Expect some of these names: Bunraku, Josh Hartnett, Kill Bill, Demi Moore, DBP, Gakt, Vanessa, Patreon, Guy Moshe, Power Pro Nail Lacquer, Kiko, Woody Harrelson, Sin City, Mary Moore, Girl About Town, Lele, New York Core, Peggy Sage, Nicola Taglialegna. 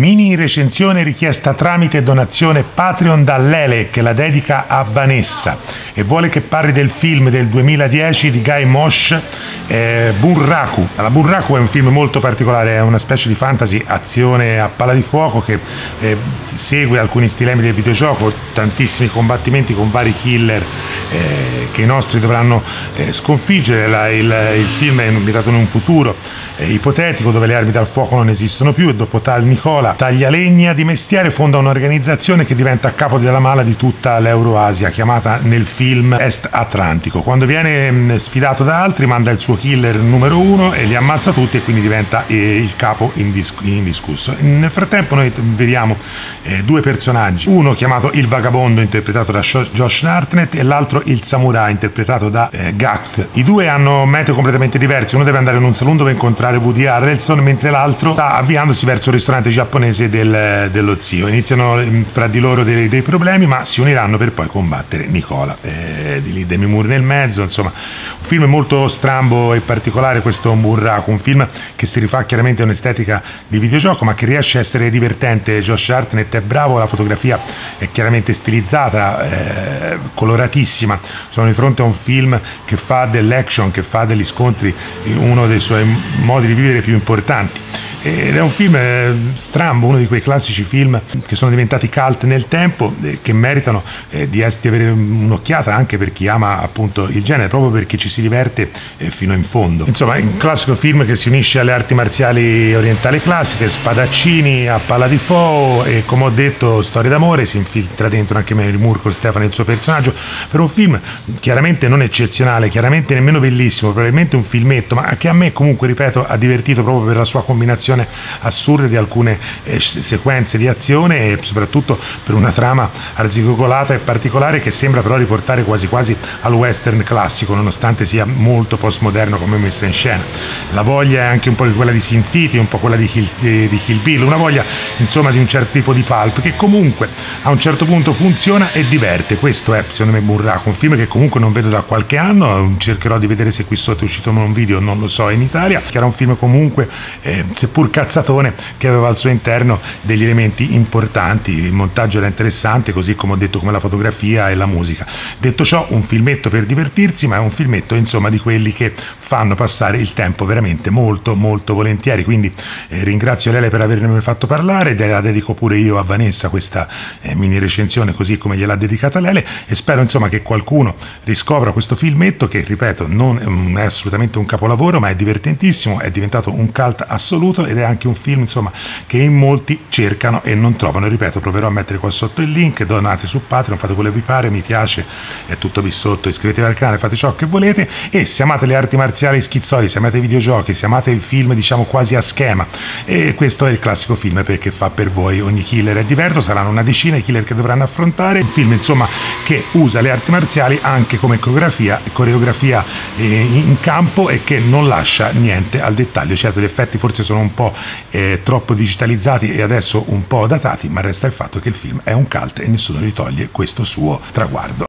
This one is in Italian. Mini recensione richiesta tramite donazione Patreon da Lele, che la dedica a Vanessa e vuole che parli del film del 2010 di Guy Moshe, Bunraku. Allora, Bunraku è un film molto particolare, è una specie di fantasy azione a palla di fuoco che segue alcuni stilemi del videogioco, tantissimi combattimenti con vari killer che i nostri dovranno sconfiggere. Il film è ambientato in un futuro ipotetico dove le armi dal fuoco non esistono più, e dopo tal Nicola Taglialegna di mestiere fonda un'organizzazione che diventa capo della mala di tutta l'Euroasia, chiamata nel film Est Atlantico. Quando viene sfidato da altri manda il suo killer numero uno e li ammazza tutti, e quindi diventa il capo indiscusso. Nel frattempo noi vediamo due personaggi, uno chiamato il vagabondo interpretato da Josh Hartnett e l'altro il samurai interpretato da Gakt. I due hanno mete completamente diverse, uno deve andare in un salone dove incontrare Woody Harrelson, mentre l'altro sta avviandosi verso il ristorante giapponese dello zio. Iniziano fra di loro dei problemi, ma si uniranno per poi combattere Nicola. Di lì Demi Moore nel mezzo, insomma un film molto strambo e particolare questo Bunraku, un film che si rifà chiaramente a un'estetica di videogioco ma che riesce a essere divertente. Josh Hartnett è bravo, la fotografia è chiaramente stilizzata, coloratissima. Sono di fronte a un film che fa dell'action, che fa degli scontri uno dei suoi modi di vivere più importanti, ed è un film strambo, uno di quei classici film che sono diventati cult nel tempo, che meritano di avere un'occhiata anche per chi ama appunto il genere, proprio perché ci si diverte fino in fondo. Insomma, è un classico film che si unisce alle arti marziali orientali classiche, spadaccini a palla di fuoco e, come ho detto, storie d'amore. Si infiltra dentro anche Mary Moore con Stefano e il suo personaggio, per un film chiaramente non eccezionale, chiaramente nemmeno bellissimo, probabilmente un filmetto, ma che a me comunque, ripeto, ha divertito proprio per la sua combinazione assurda di alcune sequenze di azione e soprattutto per una trama arzigogolata e particolare che sembra però riportare quasi quasi al western classico, nonostante sia molto postmoderno come messa in scena. La voglia è anche un po' quella di Sin City, un po' quella di Kill Bill, una voglia insomma di un certo tipo di pulp che comunque a un certo punto funziona e diverte. Questo è secondo me Bunraku, un film che comunque non vedo da qualche anno, cercherò di vedere se qui sotto è uscito un video, non lo so, in Italia, che era un film comunque seppur cazzatone che aveva al suo interno degli elementi importanti. Il montaggio era interessante, così come ho detto, come la fotografia e la musica. Detto ciò, un filmetto per divertirsi, ma è un filmetto insomma di quelli che fanno passare il tempo veramente molto molto volentieri. Quindi ringrazio Lele per avermi fatto parlare, la dedico pure io a Vanessa questa mini recensione, così come gliel'ha dedicata Lele, e spero insomma che qualcuno riscopra questo filmetto che, ripeto, non è assolutamente un capolavoro, ma è divertentissimo, è diventato un cult assoluto ed è anche un film insomma che in molti cercano e non trovano. Ripeto, proverò a mettere qua sotto il link, donate su Patreon, fate quello che vi pare, mi piace, è tutto qui sotto, iscrivetevi al canale, fate ciò che volete, e se amate le arti marziali schizzoli, se amate i videogiochi, se amate i film diciamo quasi a schema, e questo è il classico film perché fa per voi. Ogni killer è diverso, saranno una decina i killer che dovranno affrontare, un film insomma che usa le arti marziali anche come coreografia in campo e che non lascia niente al dettaglio. Certo, gli effetti forse sono un po' troppo digitalizzati e adesso un po' datati, ma resta il fatto che il film è un cult e nessuno gli toglie questo suo traguardo.